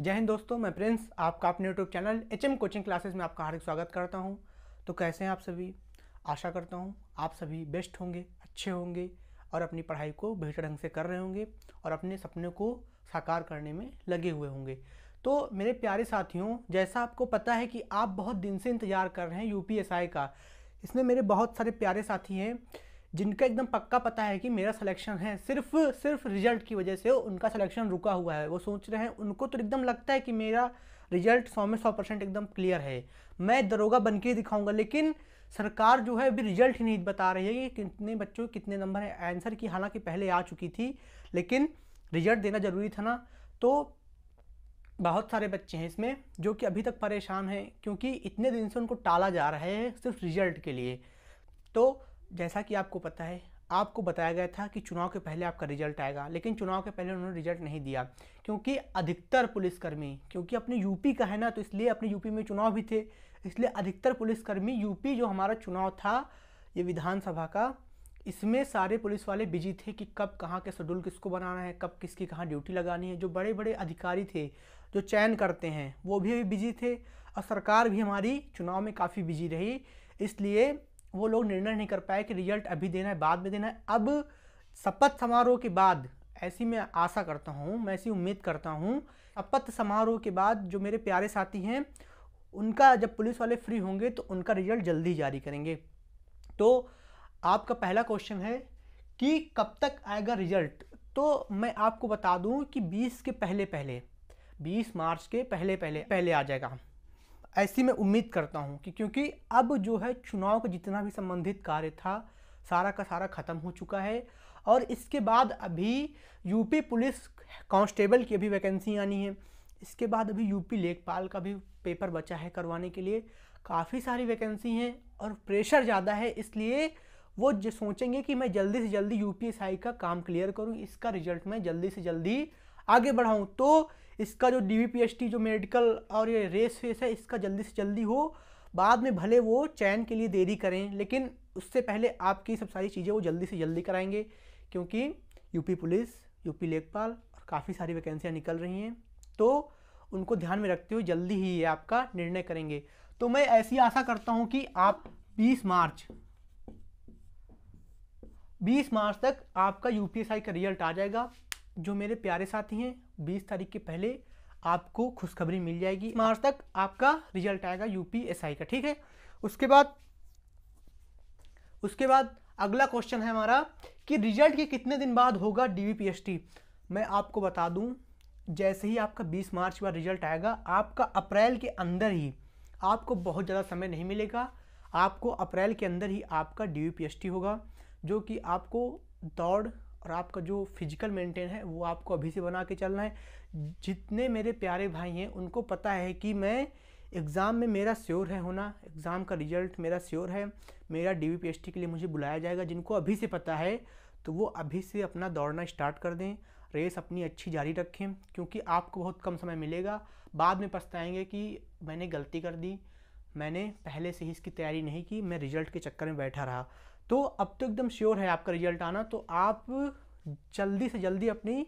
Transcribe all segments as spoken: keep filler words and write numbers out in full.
जय हिंद दोस्तों, मैं प्रिंस आपका अपने YouTube channel H M coaching classes में आपका हार्दिक स्वागत करता हूं। तो कैसे हैं आप सभी? आशा करता हूं आप सभी बेस्ट होंगे, अच्छे होंगे और अपनी पढ़ाई को बेहतर ढंग से कर रहे होंगे और अपने सपने को साकार करने में लगे हुए होंगे। तो मेरे प्यारे साथियों, जैसा आपको पता है कि आप बहुत दिन से इंतज़ार कर रहे हैं यू पी एस आई का। इसमें मेरे बहुत सारे प्यारे साथी हैं जिनका एकदम पक्का पता है कि मेरा सिलेक्शन है, सिर्फ सिर्फ रिजल्ट की वजह से उनका सिलेक्शन रुका हुआ है। वो सोच रहे हैं, उनको तो एकदम लगता है कि मेरा रिजल्ट सौ में सौ परसेंट एकदम क्लियर है, मैं दरोगा बन के दिखाऊंगा। लेकिन सरकार जो है अभी रिजल्ट ही नहीं बता रही है कि कितने बच्चों के कितने नंबर है। आंसर की हालांकि पहले आ चुकी थी, लेकिन रिजल्ट देना ज़रूरी था ना। तो बहुत सारे बच्चे हैं इसमें जो कि अभी तक परेशान हैं, क्योंकि इतने दिन से उनको टाला जा रहा है सिर्फ रिजल्ट के लिए। तो जैसा कि आपको पता है, आपको बताया गया था कि चुनाव के पहले आपका रिजल्ट आएगा, लेकिन चुनाव के पहले उन्होंने रिजल्ट नहीं दिया, क्योंकि अधिकतर पुलिसकर्मी, क्योंकि अपने यूपी का है ना, तो इसलिए अपने यूपी में चुनाव भी थे, इसलिए अधिकतर पुलिसकर्मी, यूपी जो हमारा चुनाव था ये विधानसभा का, इसमें सारे पुलिस वाले बिजी थे कि कब कहाँ के शेड्यूल किसको बनाना है, कब किसकी कहाँ ड्यूटी लगानी है। जो बड़े बड़े अधिकारी थे जो चयन करते हैं वो भी बिजी थे, और सरकार भी हमारी चुनाव में काफ़ी बिजी रही, इसलिए वो लोग निर्णय नहीं कर पाए कि रिजल्ट अभी देना है बाद में देना है। अब शपथ समारोह के बाद, ऐसी मैं आशा करता हूँ, मैं ऐसी उम्मीद करता हूँ, शपथ समारोह के बाद जो मेरे प्यारे साथी हैं उनका, जब पुलिस वाले फ्री होंगे तो उनका रिजल्ट जल्दी जारी करेंगे। तो आपका पहला क्वेश्चन है कि कब तक आएगा रिजल्ट? तो मैं आपको बता दूँ कि बीस के पहले पहले बीस मार्च के पहले पहले पहले आ जाएगा, ऐसी मैं उम्मीद करता हूं कि, क्योंकि अब जो है चुनाव का जितना भी संबंधित कार्य था सारा का सारा ख़त्म हो चुका है। और इसके बाद अभी यूपी पुलिस कांस्टेबल की भी वैकेंसी आनी है, इसके बाद अभी यूपी लेखपाल का भी पेपर बचा है करवाने के लिए, काफ़ी सारी वैकेंसी हैं और प्रेशर ज़्यादा है, इसलिए वो जो सोचेंगे कि मैं जल्दी से जल्दी यूपीएसआई का काम क्लियर करूँ, इसका रिजल्ट मैं जल्दी से जल्दी आगे बढ़ाऊँ, तो इसका जो डीवीपीएसटी जो मेडिकल और ये रेस फेस है इसका जल्दी से जल्दी हो। बाद में भले वो चयन के लिए देरी करें, लेकिन उससे पहले आपकी सब सारी चीज़ें वो जल्दी से जल्दी कराएंगे, क्योंकि यूपी पुलिस, यूपी लेखपाल और काफ़ी सारी वैकेंसियां निकल रही हैं, तो उनको ध्यान में रखते हुए जल्दी ही ये आपका निर्णय करेंगे। तो मैं ऐसी आशा करता हूँ कि आप बीस मार्च बीस मार्च तक आपका यूपीएसआई का रिजल्ट आ जाएगा। जो मेरे प्यारे साथी हैं, बीस तारीख के पहले आपको खुशखबरी मिल जाएगी, मार्च तक आपका रिजल्ट आएगा यूपीएसआई का, ठीक है। उसके बाद उसके बाद अगला क्वेश्चन है हमारा कि रिजल्ट के कितने दिन बाद होगा डीवीपीएसटी? मैं आपको बता दूं, जैसे ही आपका बीस मार्च के बाद रिजल्ट आएगा, आपका अप्रैल के अंदर ही, आपको बहुत ज़्यादा समय नहीं मिलेगा, आपको अप्रैल के अंदर ही आपका डीवीपीएसटी होगा, जो कि आपको दौड़ और आपका जो फिजिकल मेंटेन है वो आपको अभी से बना के चलना है। जितने मेरे प्यारे भाई हैं उनको पता है कि मैं एग्ज़ाम में मेरा श्योर है होना, एग्ज़ाम का रिजल्ट मेरा श्योर है, मेरा डीवीपीएसटी के लिए मुझे बुलाया जाएगा। जिनको अभी से पता है तो वो अभी से अपना दौड़ना स्टार्ट कर दें, रेस अपनी अच्छी जारी रखें, क्योंकि आपको बहुत कम समय मिलेगा। बाद में पछताएँगे कि मैंने गलती कर दी, मैंने पहले से ही इसकी तैयारी नहीं की, मैं रिजल्ट के चक्कर में बैठा रहा। तो अब तो एकदम श्योर है आपका रिजल्ट आना, तो आप जल्दी से जल्दी अपनी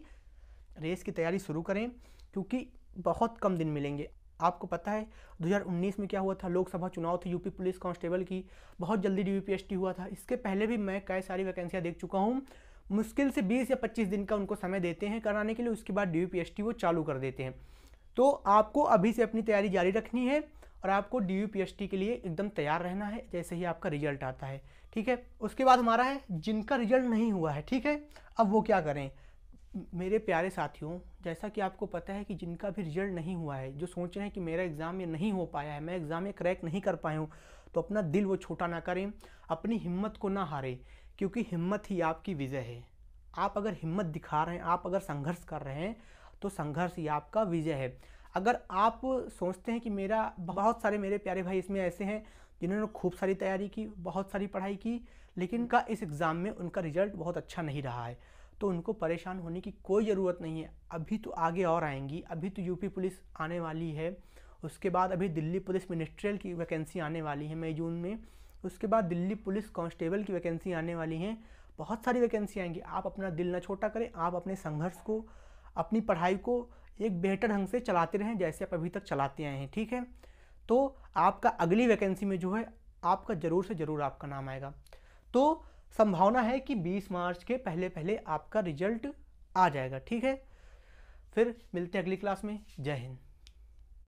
रेस की तैयारी शुरू करें, क्योंकि बहुत कम दिन मिलेंगे। आपको पता है दो हज़ार उन्नीस में क्या हुआ था, लोकसभा चुनाव थे यूपी पुलिस कांस्टेबल की, बहुत जल्दी डीवीपीएसटी हुआ था। इसके पहले भी मैं कई सारी वैकेंसियाँ देख चुका हूँ, मुश्किल से बीस या पच्चीस दिन का उनको समय देते हैं कराने के लिए, उसके बाद डीवीपीएसटी वो चालू कर देते हैं। तो आपको अभी से अपनी तैयारी जारी रखनी है और आपको डीवीपीएसटी के लिए एकदम तैयार रहना है जैसे ही आपका रिजल्ट आता है, ठीक है। उसके बाद हमारा है जिनका रिजल्ट नहीं हुआ है, ठीक है, अब वो क्या करें? मेरे प्यारे साथियों, जैसा कि आपको पता है कि जिनका भी रिजल्ट नहीं हुआ है, जो सोच रहे हैं कि मेरा एग्ज़ाम ये नहीं हो पाया है, मैं एग्ज़ाम में क्रैक नहीं कर पाया हूँ, तो अपना दिल वो छोटा ना करें, अपनी हिम्मत को ना हारें, क्योंकि हिम्मत ही आपकी विजय है। आप अगर हिम्मत दिखा रहे हैं, आप अगर संघर्ष कर रहे हैं, तो संघर्ष ही आपका विजय है। अगर आप सोचते हैं कि मेरा, बहुत सारे मेरे प्यारे भाई इसमें ऐसे हैं जिन्होंने खूब सारी तैयारी की, बहुत सारी पढ़ाई की, लेकिन का इस एग्ज़ाम में उनका रिज़ल्ट बहुत अच्छा नहीं रहा है, तो उनको परेशान होने की कोई ज़रूरत नहीं है। अभी तो आगे और आएंगी, अभी तो यूपी पुलिस आने वाली है, उसके बाद अभी दिल्ली पुलिस मिनिस्ट्रियल की वैकेंसी आने वाली है मई जून में, उसके बाद दिल्ली पुलिस कांस्टेबल की वैकेंसी आने वाली हैं, बहुत सारी वैकेंसी आएंगी। आप अपना दिल ना छोटा करें, आप अपने संघर्ष को, अपनी पढ़ाई को एक बेहतर ढंग से चलाते रहें जैसे आप अभी तक चलाते आए हैं। ठीक है, तो आपका अगली वैकेंसी में जो है आपका ज़रूर से ज़रूर आपका नाम आएगा। तो संभावना है कि बीस मार्च के पहले पहले आपका रिजल्ट आ जाएगा। ठीक है, फिर मिलते हैं अगली क्लास में। जय हिंद।